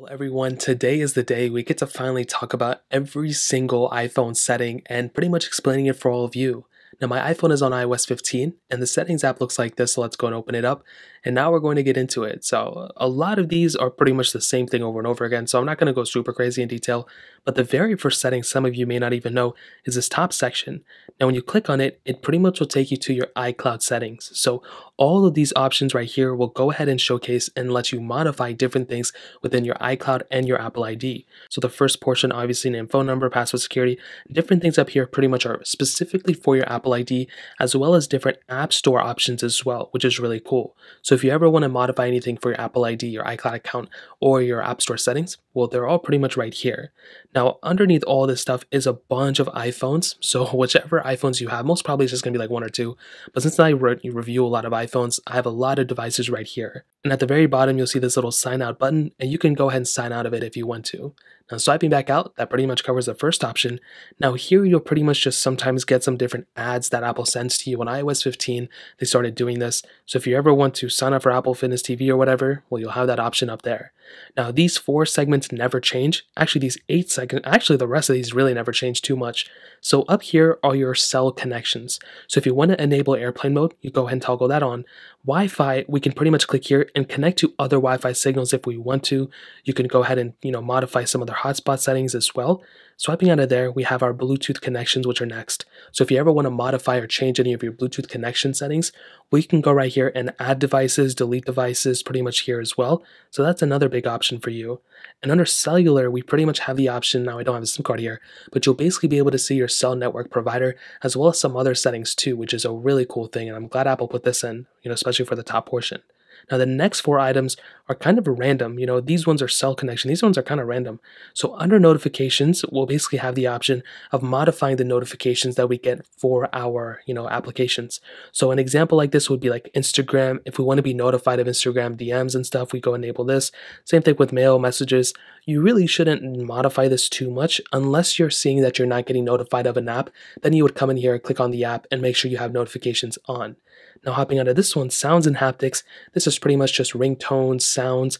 Hello everyone, today is the day we get to finally talk about every single iPhone setting and pretty much explaining it for all of you. Now my iPhone is on iOS 15 and the settings app looks like this, so let's go and open it up. And now we're going to get into it. So a lot of these are pretty much the same thing over and over again, so I'm not going to go super crazy in detail. But the very first setting some of you may not even know is this top section. Now when you click on it, it pretty much will take you to your iCloud settings. So all of these options right here will go ahead and showcase and let you modify different things within your iCloud and your Apple ID. So the first portion, obviously name, phone number, password, security, different things up here pretty much are specifically for your Apple ID, as well as different app store options as well, which is really cool. So if you ever want to modify anything for your Apple ID, your iCloud account, or your App Store settings, well, they're all pretty much right here. Now, underneath all this stuff is a bunch of iPhones. So whichever iPhones you have, most probably it's just going to be like one or two. But since I review a lot of iPhones, I have a lot of devices right here. And at the very bottom, you'll see this little sign out button, and you can go ahead and sign out of it if you want to. Now, swiping back out, that pretty much covers the first option. Now, here you'll pretty much just sometimes get some different ads that Apple sends to you. On iOS 15, they started doing this. So if you ever want to sign up for Apple Fitness TV or whatever, well, you'll have that option up there. Now, these four segments never change. Actually, these 8 segments, actually the rest of these really never change too much. So up here are your cell connections. So if you want to enable airplane mode, you go ahead and toggle that on. Wi-Fi, we can pretty much click here and connect to other Wi-Fi signals if we want to. You can go ahead and, modify some of their hotspot settings as well. Swiping out of there, we have our Bluetooth connections, which are next. So if you ever want to modify or change any of your Bluetooth connection settings, we can go right here and add devices, delete devices, pretty much here as well. So that's another big option for you. And under cellular, we pretty much have the option, now I don't have a SIM card here, but you'll basically be able to see your cell network provider as well as some other settings too, which is a really cool thing. And I'm glad Apple put this in, especially for the top portion. Now the next 4 items are kind of random, these ones are cell connection, these ones are kind of random. So under notifications, we'll basically have the option of modifying the notifications that we get for our, applications. So an example like this would be like Instagram. If we want to be notified of Instagram DMs and stuff, we go enable this. Same thing with mail messages. You really shouldn't modify this too much unless you're seeing that you're not getting notified of an app, then you would come in here and click on the app and make sure you have notifications on. Now hopping onto this one, sounds and haptics. This is pretty much just ringtones, sounds,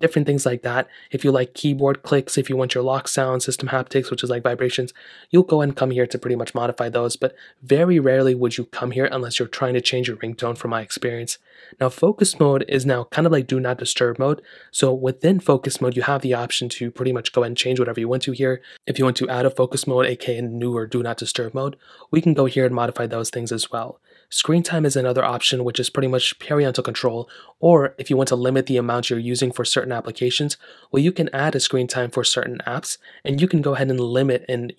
different things like that. If you like keyboard clicks, if you want your lock sound, system haptics, which is like vibrations, you'll go and come here to pretty much modify those, but very rarely would you come here unless you're trying to change your ringtone from my experience. Now focus mode is now kind of like do not disturb mode. So within focus mode, you have the option to pretty much go and change whatever you want to here. If you want to add a focus mode, aka new or do not disturb mode, we can go here and modify those things as well. Screen time is another option, which is pretty much parental control, or if you want to limit the amount you're using for certain applications, well, you can add a screen time for certain apps, and you can go ahead and limit and,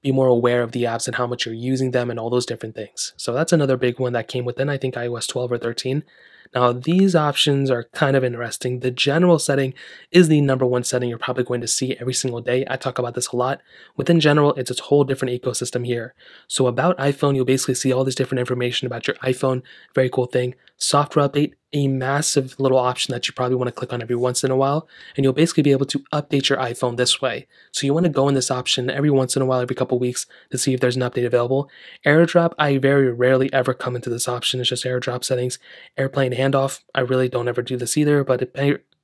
be more aware of the apps and how much you're using them and all those different things. So that's another big one that came within, I think, iOS 12 or 13. Now, these options are kind of interesting. The general setting is the #1 setting you're probably going to see every single day. I talk about this a lot. Within general, it's a whole different ecosystem here. So about iPhone, you'll basically see all this different information about your iPhone. Very cool thing. Software update, a massive little option that you probably want to click on every once in a while, and you'll basically be able to update your iPhone this way. So you want to go in this option every once in a while, every couple weeks, to see if there's an update available. AirDrop, I very rarely ever come into this option. It's just AirDrop settings. Airplane handoff, I really don't ever do this either, but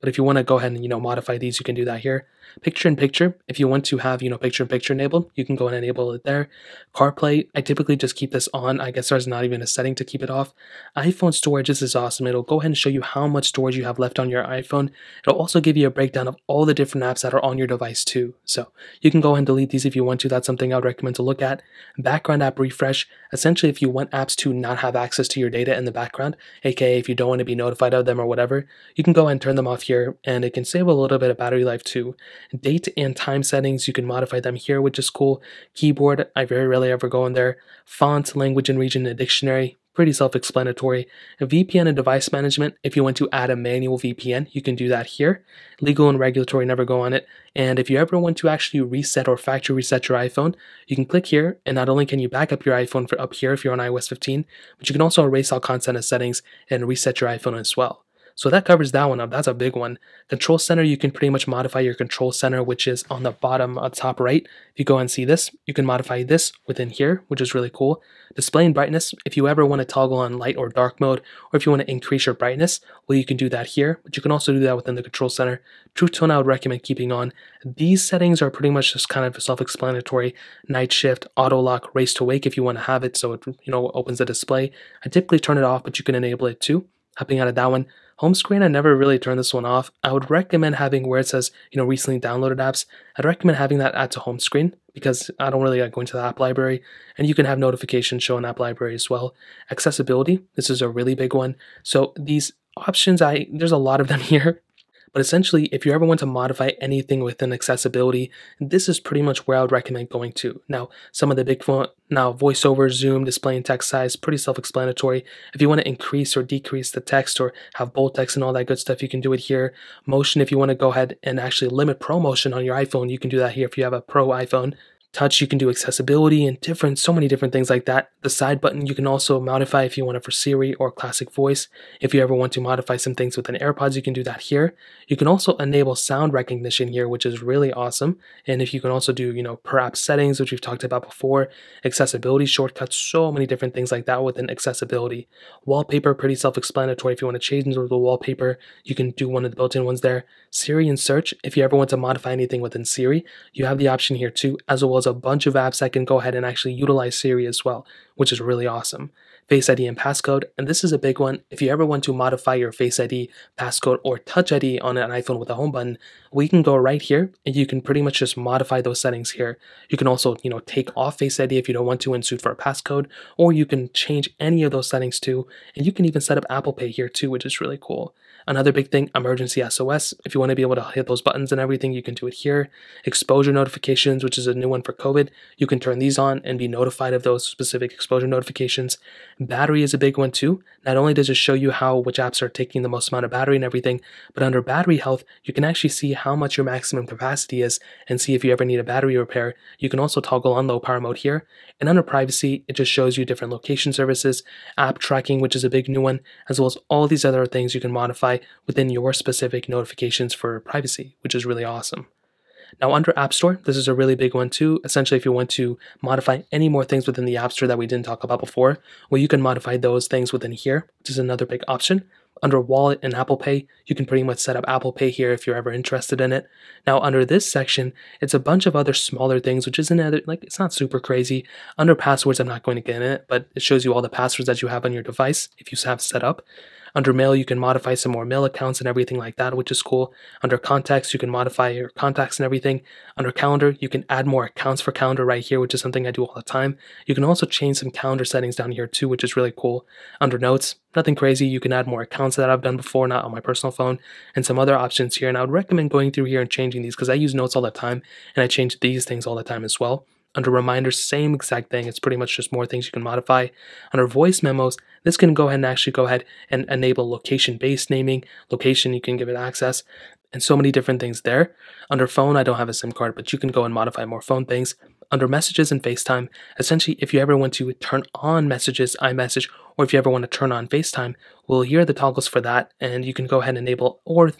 if you want to go ahead and modify these, you can do that here. Picture in picture, if you want to have picture in picture enabled, you can go and enable it there. CarPlay, I typically just keep this on. I guess there's not even a setting to keep it off. iPhone storage, this is awesome. It'll go ahead and show you how much storage you have left on your iPhone. It'll also give you a breakdown of all the different apps that are on your device too. So you can go ahead and delete these if you want to. That's something I would recommend to look at. Background app refresh, essentially if you want apps to not have access to your data in the background, aka if you don't want to be notified of them or whatever, you can go ahead and turn them off here, and it can save a little bit of battery life too. Date and time settings, you can modify them here, which is cool. Keyboard, I very rarely ever go in there. Font, language and region, and dictionary, pretty self-explanatory. VPN and device management, if you want to add a manual VPN, you can do that here. Legal and regulatory, never go on it. And if you ever want to actually reset or factory reset your iPhone, you can click here, and not only can you back up your iPhone for up here if you're on iOS 15, but you can also erase all content and settings and reset your iPhone as well. So that covers that one up. That's a big one. Control center, you can pretty much modify your control center, which is on the bottom top right. If you go and see this, you can modify this within here, which is really cool. Display and brightness, if you ever want to toggle on light or dark mode, or if you want to increase your brightness, well, you can do that here, but you can also do that within the control center. True tone, I would recommend keeping on. These settings are pretty much just kind of self-explanatory. Night shift, auto lock, race to wake if you want to have it, so it opens the display. I typically turn it off, but you can enable it too. Hopping out of that one. Home screen, I never really turned this one off. I would recommend having where it says, recently downloaded apps. I'd recommend having that add to home screen because I don't really like going to the app library, and you can have notifications show in app library as well. Accessibility, this is a really big one. So these options, there's a lot of them here. But essentially, if you ever want to modify anything within accessibility, this is pretty much where I would recommend going to. Now, some of the big ones, now voiceover, zoom, display and text size, pretty self-explanatory. If you want to increase or decrease the text or have bold text and all that good stuff, you can do it here. Motion, if you want to go ahead and actually limit ProMotion on your iPhone, you can do that here if you have a Pro iPhone. Touch, you can do accessibility and so many different things like that. The side button, you can also modify if you want it for Siri or classic voice. If you ever want to modify some things with an AirPods, you can do that here. You can also enable sound recognition here, which is really awesome. And if you can also do, per app settings, which we've talked about before, accessibility shortcuts, so many different things like that within accessibility. Wallpaper, pretty self-explanatory. If you want to change into the wallpaper, you can do one of the built-in ones there. Siri and search, if you ever want to modify anything within Siri, you have the option here too, as well as a bunch of apps that can go ahead and actually utilize Siri as well, which is really awesome. Face ID and passcode, and this is a big one. If you ever want to modify your Face ID, passcode, or Touch ID on an iPhone with a home button, we can go right here, and you can pretty much just modify those settings here. You can also, take off Face ID if you don't want to and suit for a passcode, or you can change any of those settings too, and you can even set up Apple Pay here too, which is really cool. Another big thing, emergency SOS. If you want to be able to hit those buttons and everything, you can do it here. Exposure notifications, which is a new one for COVID. You can turn these on and be notified of those specific exposure notifications. Battery is a big one too. Not only does it show you which apps are taking the most amount of battery and everything, but under battery health, you can actually see how much your maximum capacity is and see if you ever need a battery repair. You can also toggle on low power mode here. And under privacy, it just shows you different location services, app tracking, which is a big new one, as well as all these other things you can modify within your specific notifications for privacy, which is really awesome. Now under App Store, this is a really big one too. Essentially, if you want to modify any more things within the App Store that we didn't talk about before, well, you can modify those things within here, which is another big option. Under Wallet and Apple Pay, you can pretty much set up Apple Pay here if you're ever interested in it. Now under this section, it's a bunch of other smaller things, which isn't it's not super crazy. Under passwords, I'm not going to get in it, but it shows you all the passwords that you have on your device if you have set up. Under mail, you can modify some more mail accounts and everything like that, which is cool. Under contacts, you can modify your contacts and everything. Under calendar, you can add more accounts for calendar right here, which is something I do all the time. You can also change some calendar settings down here too, which is really cool. Under notes, nothing crazy. You can add more accounts that I've done before, not on my personal phone, and some other options here. And I would recommend going through here and changing these because I use notes all the time and I change these things all the time as well. Under reminders, same exact thing. It's pretty much just more things you can modify. Under voice memos, this can go ahead and enable location-based naming. Location, you can give it access, and so many different things there. Under phone, I don't have a SIM card, but you can go and modify more phone things. Under messages and FaceTime, essentially, if you ever want to turn on messages, iMessage, or if you ever want to turn on FaceTime, well, here are the toggles for that, and you can go ahead and enable, or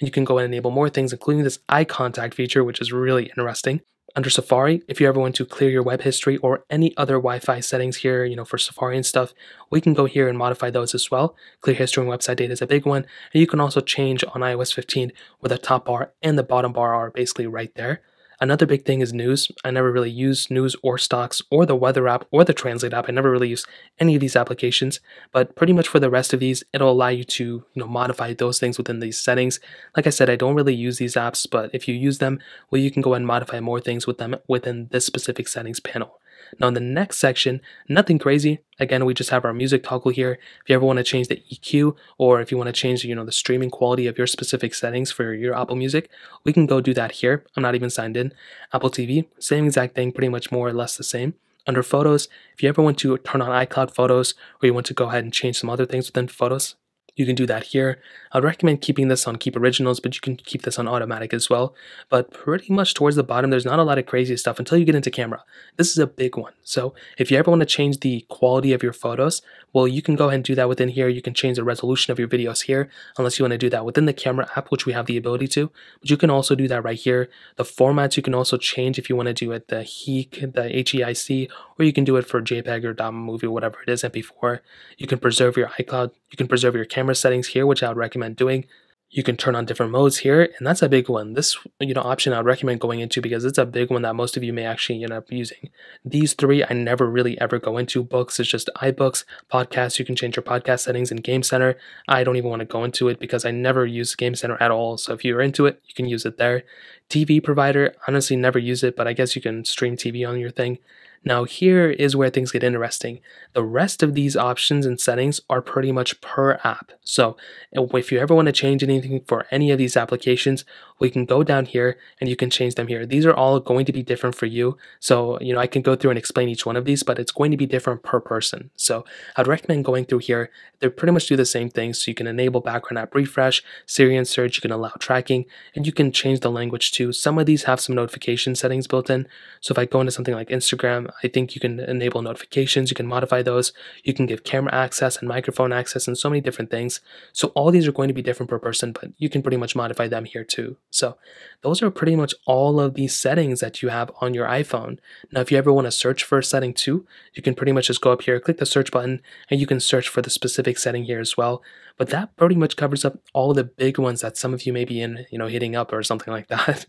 you can go and enable more things, including this eye contact feature, which is really interesting. Under Safari, if you ever want to clear your web history or any other Wi-Fi settings here, for Safari and stuff, we can go here and modify those as well. Clear history and website data is a big one. And you can also change on iOS 15 where the top bar and the bottom bar are basically right there. Another big thing is news. I never really use news or stocks or the weather app or the translate app. I never really use any of these applications, but pretty much for the rest of these, it'll allow you to modify those things within these settings. Like I said, I don't really use these apps, but if you use them, well, you can go and modify more things with them within this specific settings panel. Now in the next section, nothing crazy. Again, we just have our music toggle here. If you ever want to change the EQ or if you want to change, the streaming quality of your specific settings for your Apple Music, we can go do that here. I'm not even signed in. Apple TV, same exact thing, pretty much more or less the same. Under photos, if you ever want to turn on iCloud photos or you want to go ahead and change some other things within photos, You can do that here. I'd recommend keeping this on Keep Originals, but you can keep this on automatic as well. But pretty much towards the bottom, there's not a lot of crazy stuff until you get into camera. This is a big one. So if you ever want to change the quality of your photos, well, you can go ahead and do that within here. You can change the resolution of your videos here, unless you want to do that within the camera app, which we have the ability to. But you can also do that right here. The formats you can also change if you want to do it, the HEIC, or you can do it for JPEG or DOM movie, whatever it is, MP4. You can preserve your iCloud. You can preserve your camera settings here, which I would recommend doing. You can turn on different modes here, and that's a big one. This option I would recommend going into because it's a big one that most of you may actually end up using. These three I never really ever go into. Books, it's just iBooks. Podcasts, you can change your podcast settings. And Game Center, I don't even want to go into it because I never use Game Center at all. So if you're into it, you can use it there. TV provider, honestly never use it, but I guess you can stream TV on your thing. Now here is where things get interesting. The rest of these options and settings are pretty much per app. So if you ever want to change anything for any of these applications, we can go down here and you can change them here. These are all going to be different for you. So, I can go through and explain each one of these, but it's going to be different per person. So I'd recommend going through here. They pretty much do the same thing. So you can enable background app refresh, Siri and search, you can allow tracking, and you can change the language too. Some of these have some notification settings built in. So if I go into something like Instagram, I think you can enable notifications, you can modify those, you can give camera access and microphone access and so many different things. So all these are going to be different per person, but you can pretty much modify them here too. So those are pretty much all of these settings that you have on your iPhone. Now, if you ever want to search for a setting too, you can pretty much just go up here, click the search button, and you can search for the specific setting here as well. But that pretty much covers up all of the big ones that some of you may be hitting up or something like that.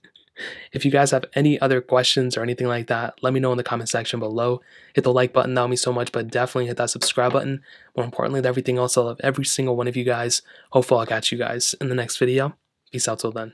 If you guys have any other questions or anything like that, let me know in the comment section below. Hit the like button, that would mean so much, but definitely hit that subscribe button. More importantly than everything else, I love every single one of you guys. Hopefully I'll catch you guys in the next video. Peace out till then.